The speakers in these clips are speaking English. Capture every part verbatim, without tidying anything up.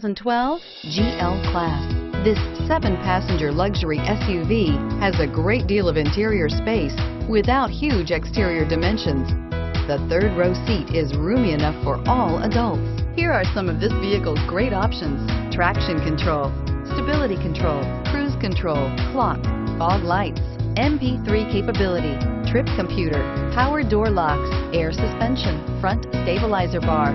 twenty twelve G L Class. This seven passenger luxury S U V has a great deal of interior space without huge exterior dimensions. The third row seat is roomy enough for all adults. Here are some of this vehicle's great options: traction control, stability control, cruise control, clock, fog lights, M P three capability, trip computer, power door locks, air suspension, front stabilizer bar.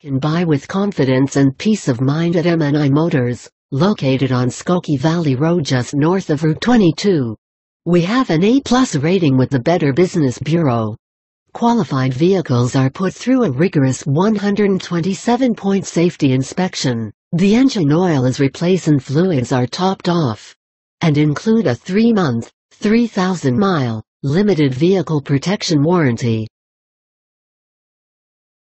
Can buy with confidence and peace of mind at M and I Motors, located on Skokie Valley Road just north of Route twenty-two. We have an A plus rating with the Better Business Bureau. Qualified vehicles are put through a rigorous one hundred twenty-seven point safety inspection, the engine oil is replaced and fluids are topped off, and include a three month, three thousand mile, limited vehicle protection warranty.